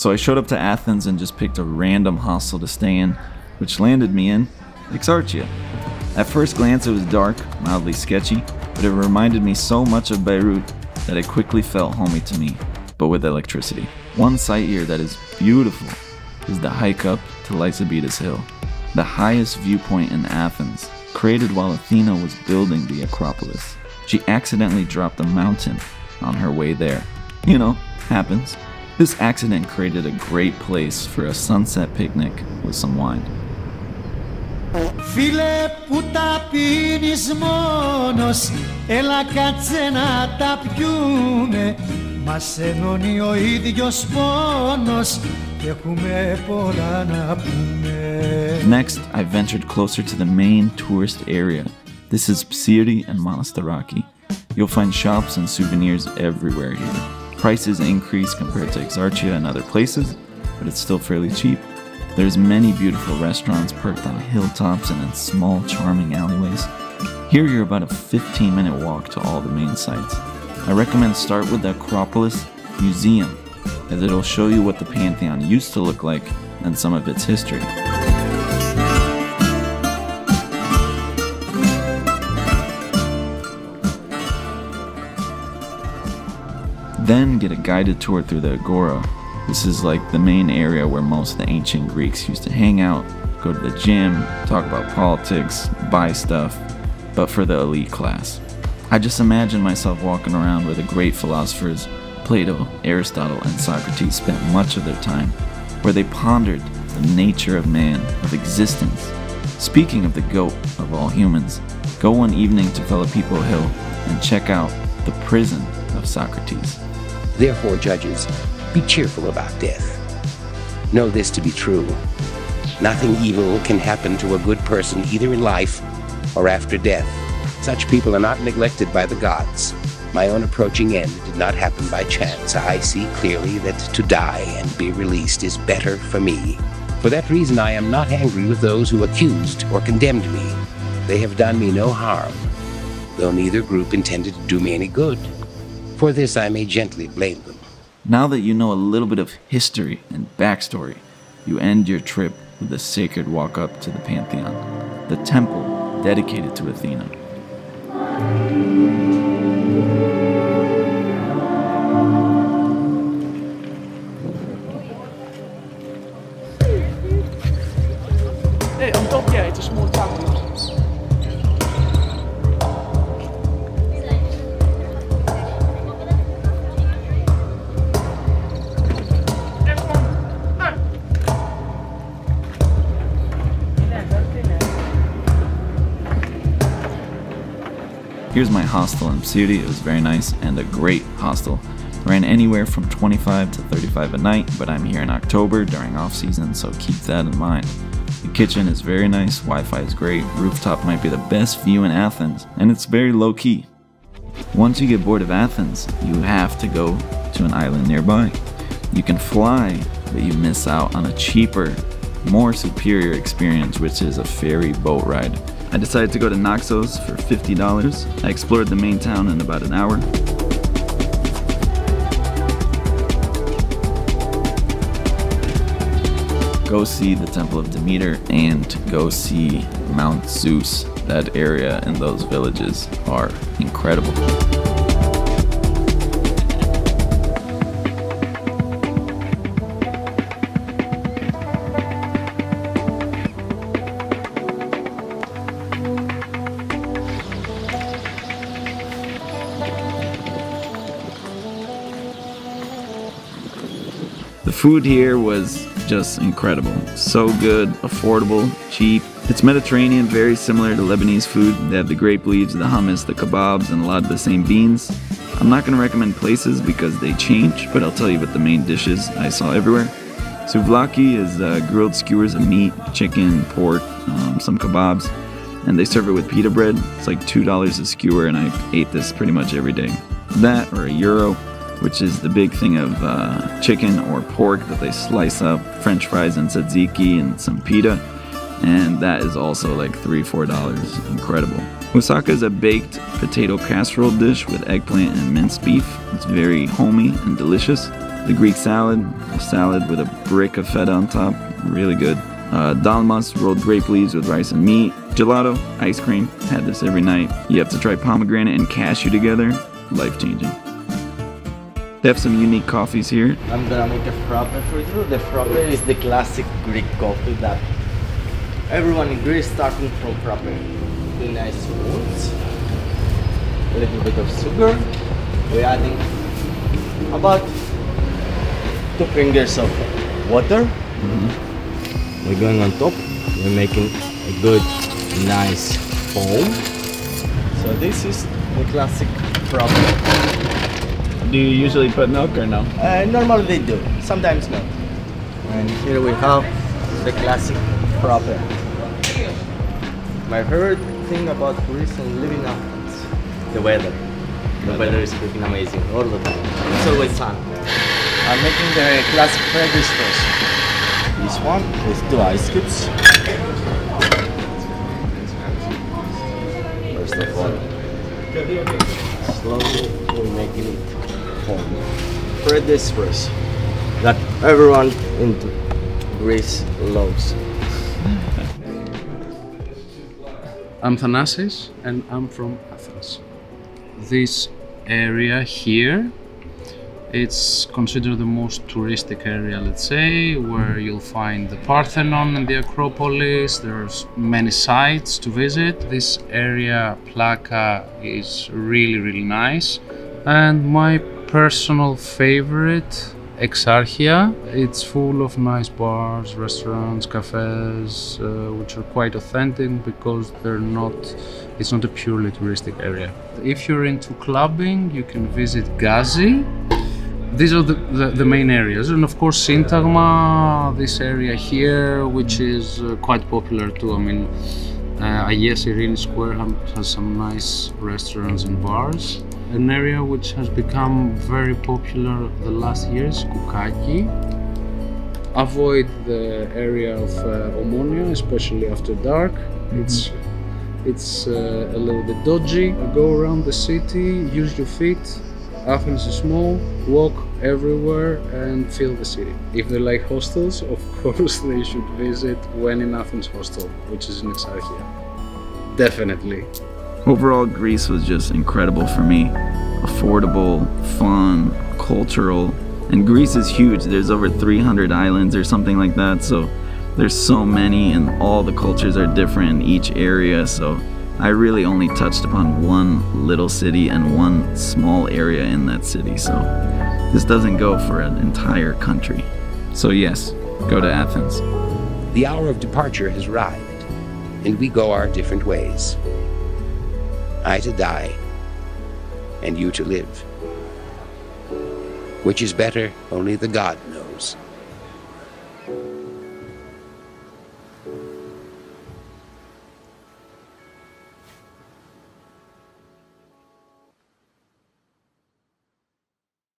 So I showed up to Athens and just picked a random hostel to stay in, which landed me in Exarchia. At first glance it was dark, mildly sketchy, but it reminded me so much of Beirut that it quickly felt homey to me, but with electricity. One sight here that is beautiful is the hike up to Lycabettus Hill, the highest viewpoint in Athens, created while Athena was building the Acropolis. She accidentally dropped a mountain on her way there. You know, happens. This accident created a great place for a sunset picnic with some wine. Φίλε που τα πίνεις μόνος, έλα κάτσε να τα πιούμε. Μας ενώνει ο ίδιος πόνος, έχουμε πολλά να πούμε. Next, I ventured closer to the main tourist area. This is Psyri and Monastiraki. You'll find shops and souvenirs everywhere here. Prices increase compared to Exarchia and other places, but it's still fairly cheap. There's many beautiful restaurants perched on hilltops and in small, charming alleyways. Here you're about a 15-minute walk to all the main sites. I recommend start with the Acropolis Museum, as it'll show you what the Pantheon used to look like and some of its history. Then get a guided tour through the Agora. This is like the main area where most of the ancient Greeks used to hang out, go to the gym, talk about politics, buy stuff, but for the elite class. I just imagine myself walking around where the great philosophers Plato, Aristotle, and Socrates spent much of their time, where they pondered the nature of man, of existence. Speaking of the goat of all humans, go one evening to Philopappou Hill and check out the prison of Socrates. Therefore, judges, be cheerful about death. Know this to be true. Nothing evil can happen to a good person either in life or after death. Such people are not neglected by the gods. My own approaching end did not happen by chance. I see clearly that to die and be released is better for me. For that reason, I am not angry with those who accused or condemned me. They have done me no harm, though neither group intended to do me any good. For this, I may gently blame them. Now that you know a little bit of history and backstory, you end your trip with a sacred walk up to the Pantheon, the temple dedicated to Athena. Hey, on top, yeah, it's a small town. Here's my hostel in Psyri. It was very nice and a great hostel. Ran anywhere from 25 to 35 a night, but I'm here in October during off season, so keep that in mind. The kitchen is very nice, Wi-Fi is great, rooftop might be the best view in Athens, and it's very low key. Once you get bored of Athens, you have to go to an island nearby. You can fly, but you miss out on a cheaper, more superior experience, which is a ferry boat ride. I decided to go to Naxos for $50. I explored the main town in about an hour. Go see the Temple of Demeter and go see Mount Zeus. That area and those villages are incredible. The food here was just incredible. So good, affordable, cheap. It's Mediterranean, very similar to Lebanese food. They have the grape leaves, the hummus, the kebabs, and a lot of the same beans. I'm not going to recommend places because they change, but I'll tell you about the main dishes I saw everywhere. Souvlaki is grilled skewers of meat, chicken, pork, some kebabs, and they serve it with pita bread. It's like $2 a skewer, and I ate this pretty much every day. That or €1. Which is the big thing of chicken or pork that they slice up, french fries and tzatziki and some pita, and that is also like $3–4. Incredible. Moussaka is a baked potato casserole dish with eggplant and minced beef. It's very homey and delicious. The Greek salad, a salad with a brick of feta on top, really good. Dalmas, rolled grape leaves with rice and meat. Gelato, ice cream, had this every night. You have to try pomegranate and cashew together, life-changing. They have some unique coffees here. I'm gonna make a frappe for you. The frappe is the classic Greek coffee that everyone in Greece starting from frappe. The nice woods, a little bit of sugar. We're adding about 2 fingers of water. Mm-hmm. We're going on top. We're making a good, nice foam. So this is the classic frappe. Do you usually put milk or no? Normally they do. Sometimes not. And here we have the classic frappe. My favorite thing about Greece and living in Athens, the weather. The weather is freaking amazing all the time. It's always sun. I'm making the classic French toast. This one is 2 ice cubes. First of all, slowly we're making it foam. French toast that everyone in Greece loves. I'm Thanasis and I'm from Athens. This area here, it's considered the most touristic area, let's say, where you'll find the Parthenon and the Acropolis. There's many sites to visit. This area, Plaka, is really, really nice. And my personal favorite, Exarchia. It's full of nice bars, restaurants, cafes, which are quite authentic because they're not, it's not a purely touristic area. If you're into clubbing, you can visit Gazi. These are the main areas. And of course, Syntagma, this area here, which is quite popular too. I mean, Agios Irini Square has some nice restaurants and bars. An area which has become very popular the last years, Koukaki. Avoid the area of Omonia, especially after dark. Mm-hmm. It's a little bit dodgy. Go around the city, use your feet. Athens is small, walk everywhere and feel the city. If they like hostels, of course they should visit When in Athens hostel, which is in Exarchia. Definitely. Overall, Greece was just incredible for me. Affordable, fun, cultural, and Greece is huge. There's over 300 islands or something like that, so there's so many and all the cultures are different in each area, so I really only touched upon one little city and one small area in that city, so this doesn't go for an entire country. So yes, go to Athens. The hour of departure has arrived, and we go our different ways. I to die, and you to live. Which is better, only the God knows.